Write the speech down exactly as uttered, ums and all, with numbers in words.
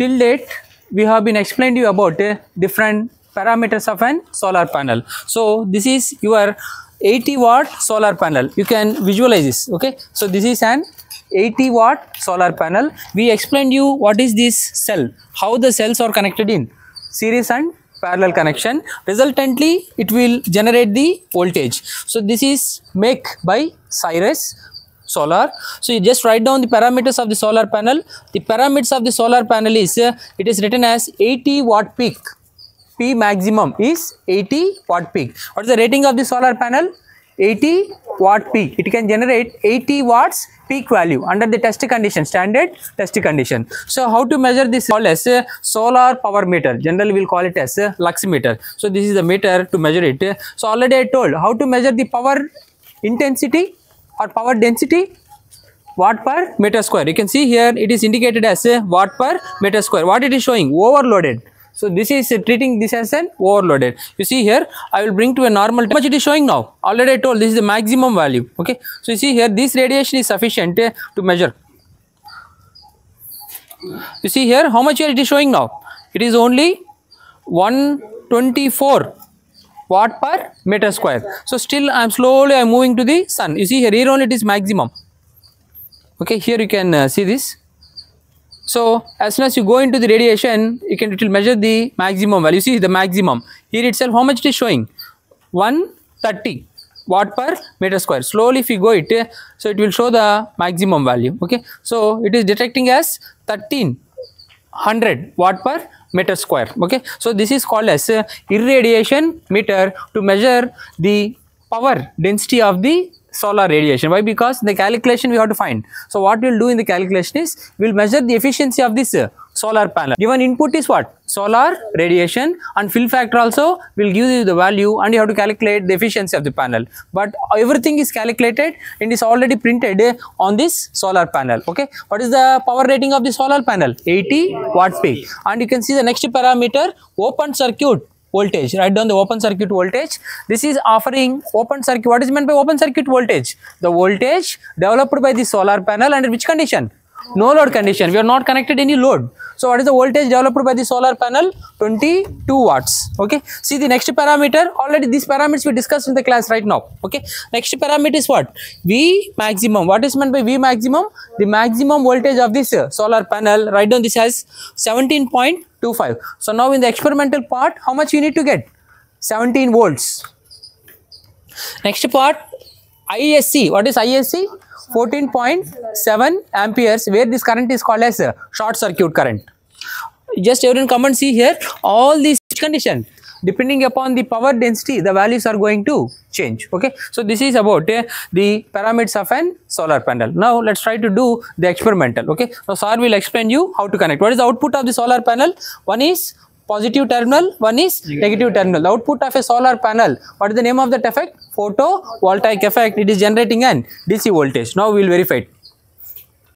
Till date, we have been explained you about uh, different parameters of an solar panel. So this is your eighty watt solar panel. You can visualize this. Okay. So this is an eighty watt solar panel. We explained you what is this cell, how the cells are connected in series and parallel connection. Resultantly, it will generate the voltage. So this is make by Cyrus Solar. So you just write down the parameters of the solar panel. The parameters of the solar panel is uh, it is written as eighty watt peak. P maximum is eighty watt peak. What is the rating of the solar panel? eighty watt peak. It can generate eighty watts peak value under the test condition, standard test condition. So how to measure this? Call as a solar power meter. Generally we'll call it as a luximeter. So this is the meter to measure it. So already I told how to measure the power intensity or power density, watt per meter square. You can see here it is indicated as a watt per meter square. What it is showing? Overloaded. So this is uh, treating this as an overloaded. You see here, I will bring to a normal. How much it is showing now? Already I told this is the maximum value. Okay. So you see here, this radiation is sufficient uh, to measure. You see here, how much it is showing now? It is only one hundred twenty-four watt per meter square. So still I am slowly I am moving to the sun. You see here, here only it is maximum. Okay. Here you can uh, see this. So as soon as you go into the radiation, you can it will measure the maximum value. You see the maximum here itself, how much it is showing? one hundred thirty watt per meter square. Slowly if you go it, so it will show the maximum value. Okay, so it is detecting as thirteen hundred watt per meter square. Okay, so this is called as uh, irradiation meter to measure the power density of the solar radiation. Why? Because the calculation we have to find. So what we will do in the calculation is, we will measure the efficiency of this uh, solar panel. Given input is what? Solar radiation, and fill factor also will give you the value, and you have to calculate the efficiency of the panel. But everything is calculated and is already printed uh, on this solar panel. Okay. What is the power rating of the solar panel? eighty watt peak. And you can see the next parameter, open circuit voltage. Write down the open circuit voltage. This is offering open circuit. What is meant by open circuit voltage? The voltage developed by the solar panel under which condition? No load condition. We are not connected any load. So what is the voltage developed by the solar panel? twenty-two watts. Okay. See the next parameter. Already these parameters we discussed in the class right now. Okay. Next parameter is what? V maximum. What is meant by V maximum? The maximum voltage of this uh, solar panel. Write down this as seventeen point two five. So now in the experimental part, how much you need to get? seventeen volts. Next part, I S C. What is I S C? fourteen point seven amperes, where this current is called as short circuit current. Just everyone come and see here, all these conditions, depending upon the power density, the values are going to change. Okay. So this is about uh, the parameters of an solar panel. Now let's try to do the experimental. Okay. Now sir will explain you how to connect. What is the output of the solar panel? One is positive terminal, one is negative terminal. The output of a solar panel, what is the name of that effect? Photovoltaic effect. It is generating an D C voltage. Now we will verify it.